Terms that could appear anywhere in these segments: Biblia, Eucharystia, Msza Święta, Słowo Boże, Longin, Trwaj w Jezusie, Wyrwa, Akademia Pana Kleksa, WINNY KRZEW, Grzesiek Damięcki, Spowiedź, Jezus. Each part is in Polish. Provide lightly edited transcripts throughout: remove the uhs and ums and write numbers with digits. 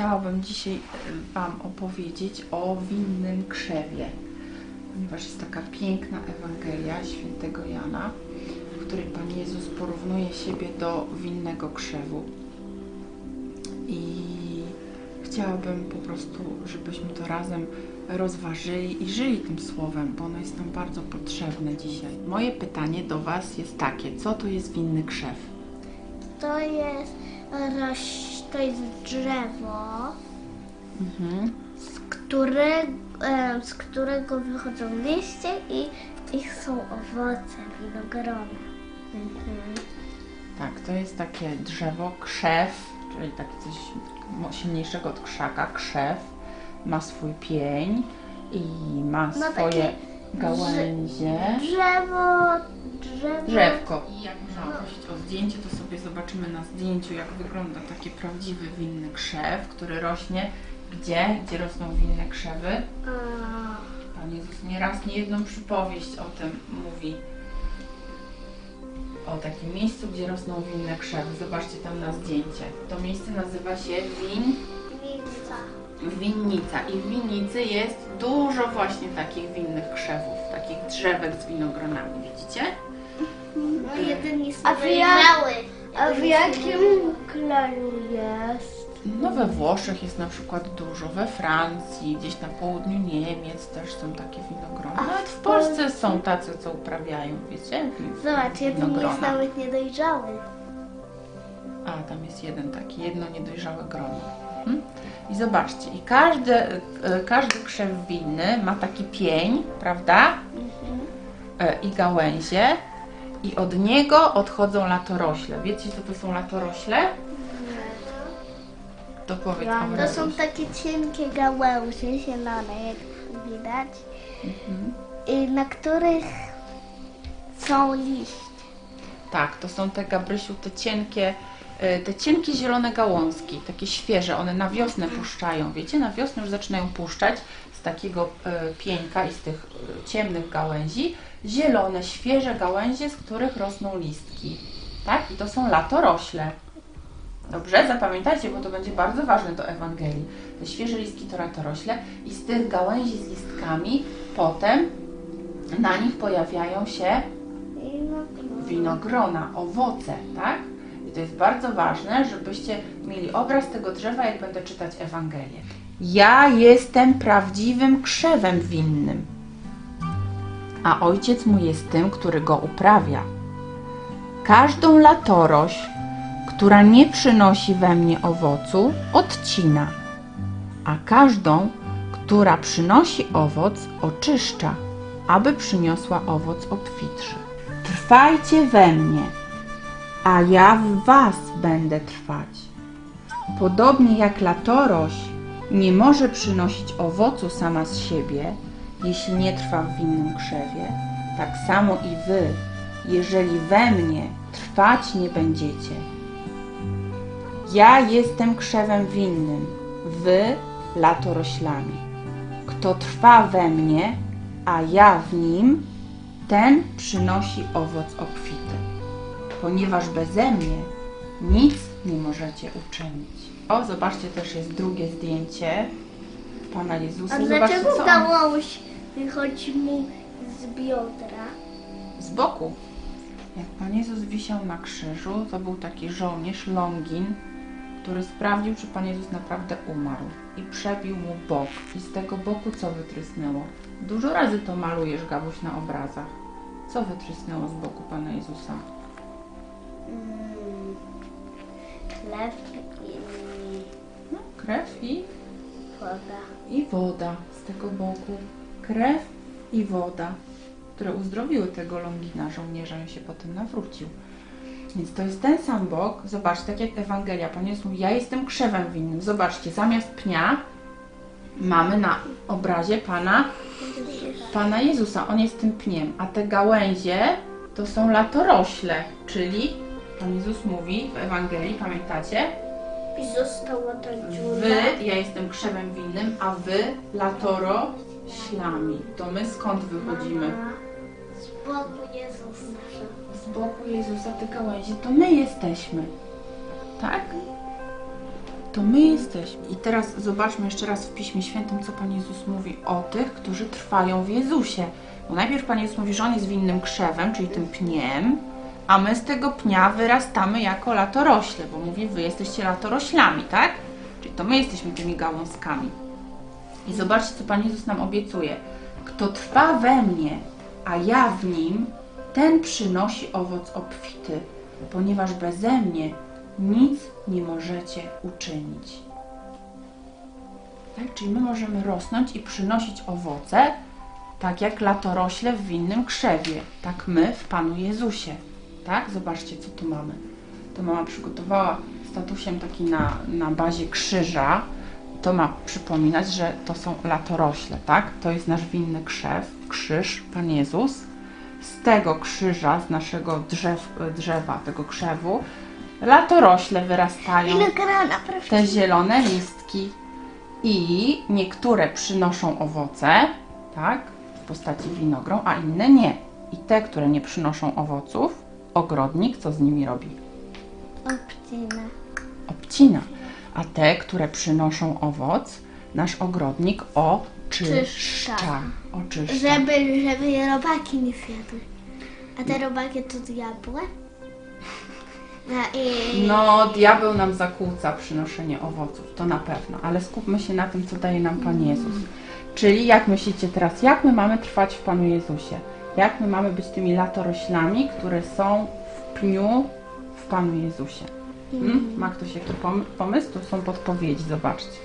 chciałabym dzisiaj Wam opowiedzieć o winnym krzewie, ponieważ jest taka piękna Ewangelia świętego Jana, w której Pan Jezus porównuje siebie do winnego krzewu. I chciałabym po prostu, żebyśmy to razem rozważyli i żyli tym słowem, bo ono jest nam bardzo potrzebne dzisiaj. Moje pytanie do Was jest takie: co to jest winny krzew? To jest drzewo, z którego wychodzą liście i ich są owoce, winogrona. Tak, to jest takie drzewo, krzew, czyli takie coś silniejszego od krzaka. Krzew ma swój pień i ma swoje gałęzie. Drzewko. I jak można prosić o zdjęcie, to sobie zobaczymy na zdjęciu, jak wygląda taki prawdziwy winny krzew, który rośnie. Gdzie rosną winne krzewy? Pan Jezus nieraz, niejedną przypowieść o tym mówi. O takim miejscu, gdzie rosną winne krzewy. Zobaczcie tam na zdjęcie. To miejsce nazywa się winnica. I w winnicy jest dużo właśnie takich winnych krzewów, takich drzewek z winogronami, widzicie? No jeden jest mały. A w jakim kraju jest? No we Włoszech jest na przykład dużo, we Francji, gdzieś na południu Niemiec też są takie winogrona. Nawet w Polsce są tacy, co uprawiają, wiecie? Zobacz, jeden jest nawet niedojrzały. A, tam jest jeden taki, jedno niedojrzałe grono. I zobaczcie, i każdy krzew winny ma taki pień, prawda? I gałęzie. I od niego odchodzą latorośle. Wiecie, co to są latorośle? To powiedz. To są takie cienkie gałęzie, zielone, jak widać, na których są liście. Tak, to są te, Gabrysiu, te cienkie zielone gałązki, takie świeże, one na wiosnę puszczają, wiecie, na wiosnę już zaczynają puszczać z takiego pieńka i z tych ciemnych gałęzi, zielone, świeże gałęzie, z których rosną listki, tak? I to są latorośle. Dobrze? Zapamiętajcie, bo to będzie bardzo ważne do Ewangelii. Te świeże listki to latorośle i z tych gałęzi z listkami potem na nich pojawiają się winogrona, owoce, tak? I to jest bardzo ważne, żebyście mieli obraz tego drzewa, jak będę czytać Ewangelię. Ja jestem prawdziwym krzewem winnym, a Ojciec mój jest tym, który go uprawia. Każdą latorośl, która nie przynosi we mnie owocu, odcina, a każdą, która przynosi owoc, oczyszcza, aby przyniosła owoc obfitszy. Trwajcie we mnie, a ja w was będę trwać. Podobnie jak latorośl nie może przynosić owocu sama z siebie, jeśli nie trwa w winnym krzewie, tak samo i wy, jeżeli we mnie trwać nie będziecie. Ja jestem krzewem winnym, wy latoroślami. Kto trwa we mnie, a ja w nim, ten przynosi owoc obfity, ponieważ beze mnie nic nie możecie uczynić. O, zobaczcie, też jest drugie zdjęcie Pana Jezusa. A dlaczego gałąź wychodzi mu z biodra? Z boku. Jak Pan Jezus wisiał na krzyżu, to był taki żołnierz, Longin, który sprawdził, czy Pan Jezus naprawdę umarł i przebił mu bok. I z tego boku co wytrysnęło? Dużo razy to malujesz, Gabuś, na obrazach. Co wytrysnęło z boku Pana Jezusa? Krew i... No, krew i... woda. I woda z tego boku. Krew i woda, które uzdrowiły tego Longina, żołnierza, i się potem nawrócił. Więc to jest ten sam bok. Zobaczcie, tak jak Ewangelia, Pan Jezus mówi: ja jestem krzewem winnym. Zobaczcie, zamiast pnia mamy na obrazie Pana Jezusa. On jest tym pniem, a te gałęzie to są latorośle, czyli Pan Jezus mówi w Ewangelii, pamiętacie? Wy, ja jestem krzewem winnym, a wy latoroślami. To my skąd wychodzimy? Z boku Jezusa. Z boku Jezusa, te gałęzie, to my jesteśmy, tak? to my jesteśmy. I teraz zobaczmy jeszcze raz w Piśmie Świętym, co Pan Jezus mówi o tych, którzy trwają w Jezusie. Bo najpierw Pan Jezus mówi, że On jest winnym krzewem, czyli tym pniem, a my z tego pnia wyrastamy jako latorośle, bo mówi, wy jesteście latoroślami, tak? Czyli to my jesteśmy tymi gałązkami. I zobaczcie, co Pan Jezus nam obiecuje. Kto trwa we mnie, a ja w nim, ten przynosi owoc obfity, ponieważ beze mnie nic nie możecie uczynić. Tak? Czyli my możemy rosnąć i przynosić owoce, tak jak latorośle w winnym krzewie, tak my w Panu Jezusie. Tak? Zobaczcie, co tu mamy. To mama przygotowała statusem taki na bazie krzyża. To ma przypominać, że to są latorośle, tak? To jest nasz winny krzew, krzyż, Pan Jezus. Z tego krzyża, z naszego drzewa, tego krzewu, latorośle wyrastają, te zielone listki i niektóre przynoszą owoce, tak? W postaci winogron, a inne nie. I te, które nie przynoszą owoców, ogrodnik co z nimi robi? Obcina. Obcina. A te, które przynoszą owoc, nasz ogrodnik oczyszcza. Żeby robaki nie zjadły. A te robaki to diabły? No, diabeł nam zakłóca przynoszenie owoców, to na pewno. Ale skupmy się na tym, co daje nam Pan Jezus. Czyli jak myślicie teraz, jak my mamy trwać w Panu Jezusie? Jak my mamy być tymi latoroślami, które są w pniu w Panu Jezusie? Ma ktoś jakiś pomysł? Tu są podpowiedzi, zobaczcie.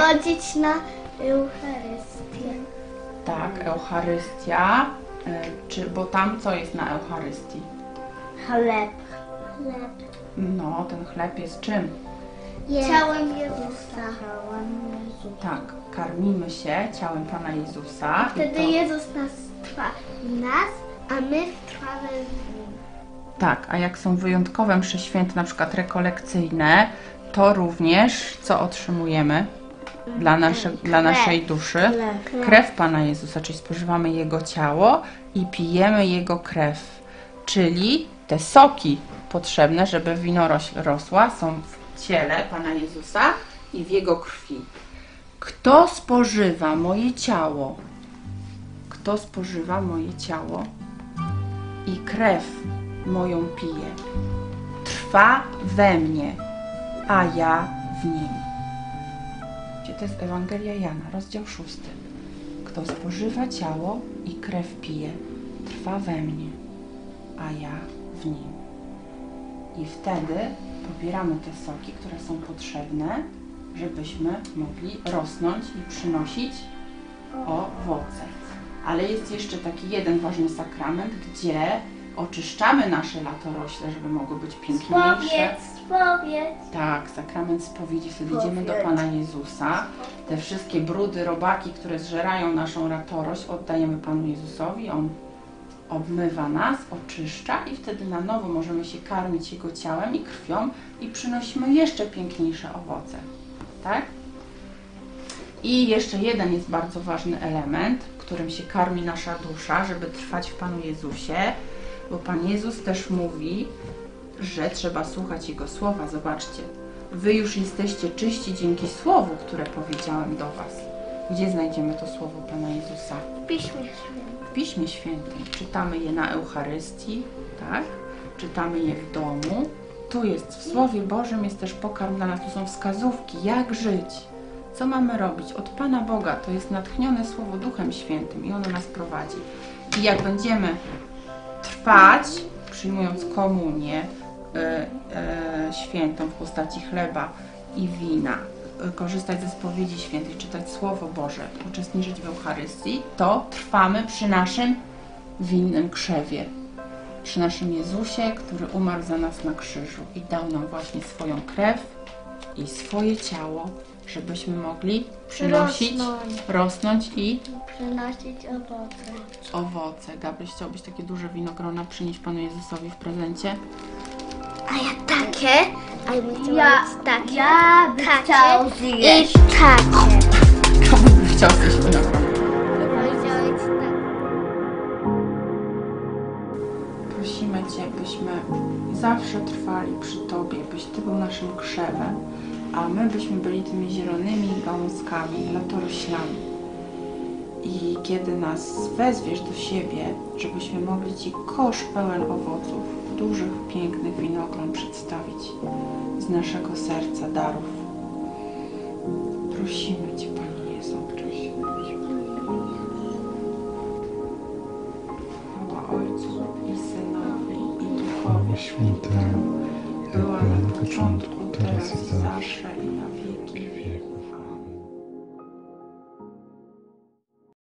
Chodzić na Eucharystię. Tak, Eucharystia, bo tam co jest na Eucharystii? Chleb. No, ten chleb jest czym? Ciałem Jezusa. Tak, karmimy się ciałem Pana Jezusa. I wtedy Jezus nas trwa, a my trwamy w Nim. Tak, a jak są wyjątkowe msze święte, na przykład rekolekcyjne, to również co otrzymujemy dla naszej duszy? Krew Pana Jezusa, czyli spożywamy Jego ciało i pijemy Jego krew. Czyli te soki potrzebne, żeby winorośl rosła, są w ciele Pana Jezusa i w Jego krwi. Kto spożywa moje ciało? Kto spożywa moje ciało i krew moją piję, trwa we mnie, a ja w nim. To jest Ewangelia Jana, rozdział 6. Kto spożywa ciało i krew pije, trwa we mnie, a ja w nim. I wtedy pobieramy te soki, które są potrzebne, żebyśmy mogli rosnąć i przynosić owoce. Ale jest jeszcze taki jeden ważny sakrament, gdzie oczyszczamy nasze latorośle, żeby mogły być piękniejsze. Spowiedź. Tak, sakrament spowiedzi. Wtedy idziemy do Pana Jezusa. Te wszystkie brudy, robaki, które zżerają naszą latorość, oddajemy Panu Jezusowi. On obmywa nas, oczyszcza i wtedy na nowo możemy się karmić Jego ciałem i krwią i przynosimy jeszcze piękniejsze owoce. Tak? I jeszcze jeden jest bardzo ważny element, którym się karmi nasza dusza, żeby trwać w Panu Jezusie. Bo Pan Jezus też mówi, że trzeba słuchać Jego słowa. Zobaczcie, wy już jesteście czyści dzięki słowu, które powiedziałem do was. Gdzie znajdziemy to słowo Pana Jezusa? W Piśmie Świętym. W Piśmie Świętym. Czytamy je na Eucharystii, tak? Czytamy je w domu. Tu jest, w Słowie Bożym jest też pokarm dla nas. Tu są wskazówki, jak żyć. Co mamy robić? Od Pana Boga. To jest natchnione Słowo Duchem Świętym i ono nas prowadzi. I jak będziemy trwać, przyjmując komunię świętą w postaci chleba i wina, korzystać ze spowiedzi świętych, czytać Słowo Boże, uczestniczyć w Eucharystii, to trwamy przy naszym winnym krzewie, przy naszym Jezusie, który umarł za nas na krzyżu i dał nam właśnie swoją krew i swoje ciało, żebyśmy mogli rosnąć i przynosić owoce. Gabryś, chciałbyś takie duże winogrona przynieść Panu Jezusowi w prezencie? A ja takie, a ja bym chciała takie. Ja bym chciał zjeść takie. Komu bym chciał zjeść winogrona? Prosimy Cię, byśmy zawsze trwali przy Tobie, byś Ty był naszym krzewem, a my byśmy byli tymi zielonymi gałązkami dla roślami. I kiedy nas wezwiesz do siebie, żebyśmy mogli Ci kosz pełen owoców, dużych, pięknych winogron przedstawić z naszego serca darów. Prosimy Cię, Panie Jezu. Chwała Ojcu i Synowi i Duchowi Świętemu, jak była na początku, teraz i zawsze i na wieki.